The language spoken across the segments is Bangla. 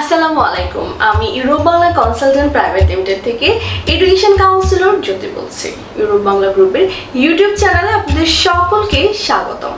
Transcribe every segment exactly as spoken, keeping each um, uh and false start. আসসালামু আলাইকুম, আমি Europe Bangla consultant private limited থেকে এডুকেশন কাউন্সিলর জ্যোতি বলছি। ইউরোপ বাংলা গ্রুপের ইউটিউব চ্যানেলে আপনাদের সকলকে স্বাগতম।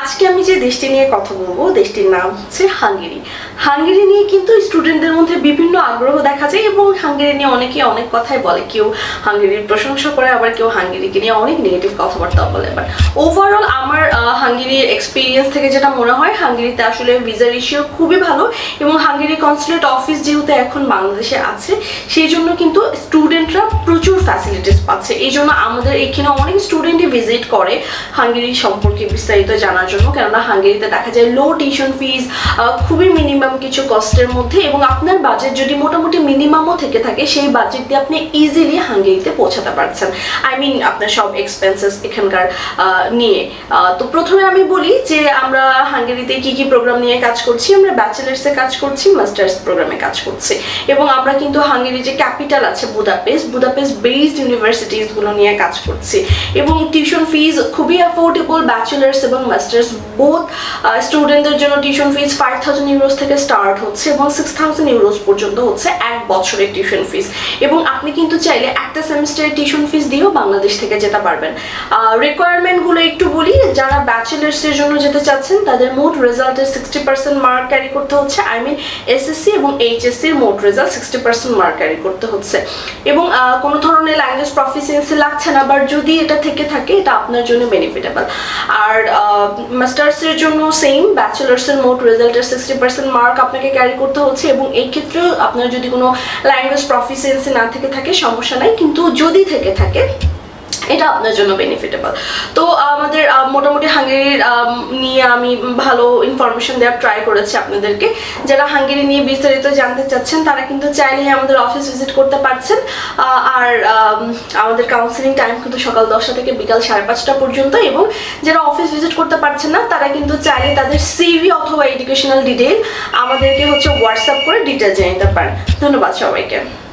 আজকে আমি যে দেশটি নিয়ে কথা বলবো, দেশটির নাম হচ্ছে হাঙ্গেরি। হাঙ্গেরি নিয়ে কিন্তু স্টুডেন্টদের মধ্যে বিভিন্ন আগ্রহ দেখা যায় এবং হাঙ্গেরি নিয়ে অনেকে অনেক কথাই বলে। কেউ হাঙ্গেরির প্রশংসা করে, আবার কেউ হাঙ্গেরিকে নিয়ে অনেক নেগেটিভ কথাবার্তা বলে। বাট ওভারঅল আমার হাঙ্গেরির এক্সপিরিয়েন্স থেকে যেটা মনে হয়, হাঙ্গেরিতে আসলে ভিসা রেশিও খুবই ভালো এবং হাঙ্গেরি কনস্যুলেট অফিস যেহেতু এখন বাংলাদেশে আছে, সেই জন্য কিন্তু স্টুডেন্টরা প্রচুর ফ্যাসিলিটিস পাচ্ছে। এই জন্য আমাদের এখানে অনেক স্টুডেন্টই ভিজিট করে হাঙ্গেরি সম্পর্কে বিস্তারিত জানার জন্য, কেননা হাঙ্গেরিতে দেখা যায় লো টিউশন ফিজ, খুবই মিনিমাম কিছু কস্টের মধ্যে, এবং আপনার বাজেট যদি মোটামুটি মিনিমামও থেকে থাকে, সেই বাজেট দিয়ে আপনি ইজিলি হাঙ্গেরিতে পৌঁছাতে পারছেন। আই মিন আপনার সব এক্সপেন্সেস এখানকার নিয়ে। তো প্রথমে আমি বলি যে আমরা হাঙ্গেরিতে কি কি প্রোগ্রাম নিয়ে কাজ করছি। আমরা ব্যাচেলার্সে কাজ করছি, মাস্টার্স প্রোগ্রামে কাজ করছি, এবং আমরা কিন্তু হাঙ্গেরির যে ক্যাপিটাল আছে বুদাপেস্ট, বুদাপেস্ট বেসড ইউনিভার্সিটিসগুলো নিয়ে কাজ করছি। এবং টিউশন ফিজ খুবই অ্যাফোর্ডেবল, ব্যাচেলার্স এবং মাস্টার্স বোথ স্টুডেন্টদের জন্য tuition fees five thousand euros থেকে স্টার্ট হচ্ছে এবং সিক্স থাউজেন্ড ইউরোস পর্যন্ত হচ্ছে এক বছরের টিউশন ফিজ। এবং আপনি কিন্তু চাইলে একটা সেমিস্টারের টিউশন ফিজ দিয়েও বাংলাদেশ থেকে যেতে পারবেন। রিকোয়ারমেন্টগুলো একটু বলি। যারা ব্যাচেলার্সের জন্য যেতে চাচ্ছেন, তাদের মোট রেজাল্টের সিক্সটি পার্সেন্ট মার্ক ক্যারি করতে হচ্ছে। আই মিন এসএসসি এবং এইচএসসির মোট result sixty percent mark carry করতে হচ্ছে, এবং কোনো ধরনের ল্যাঙ্গুয়েজ প্রফিসিয়েন্সি লাগছে না। বাট যদি এটা থেকে থাকে, এটা আপনার জন্য বেনিফিটেবল। আর মাস্টার্সের জন্য সেম, ব্যাচেলার্সের মোট রেজাল্টের সিক্সটি পার্সেন্ট মার্ক আপনাকে ক্যারি করতে হচ্ছে, এবং এই ক্ষেত্রেও আপনার যদি কোনো ল্যাঙ্গুয়েজ প্রফিসিয়েন্সি না থেকে থাকে সমস্যা নাই, কিন্তু যদি থেকে থাকে এটা আপনার জন্য বেনিফিটেবল। তো আমাদের মোটামুটি হাঙ্গেরি নিয়ে আমি ভালো ইনফরমেশন দেওয়ার ট্রাই করেছি আপনাদেরকে। যারা হাঙ্গেরি নিয়ে বিস্তারিত জানতে চাচ্ছেন, তারা কিন্তু চাইলেই আমাদের অফিস ভিজিট করতে পারছেন। আর আমাদের কাউন্সিলিং টাইম কিন্তু সকাল দশটা থেকে বিকাল সাড়ে পাঁচটা পর্যন্ত, এবং যারা অফিস ভিজিট করতে পারছেন না, তারা কিন্তু চাইলে তাদের সিভি অথবা এডুকেশনাল ডিটেইল আমাদেরকে হচ্ছে হোয়াটসঅ্যাপ করে ডিটেল জানিয়ে দিতে পারেন। ধন্যবাদ সবাইকে।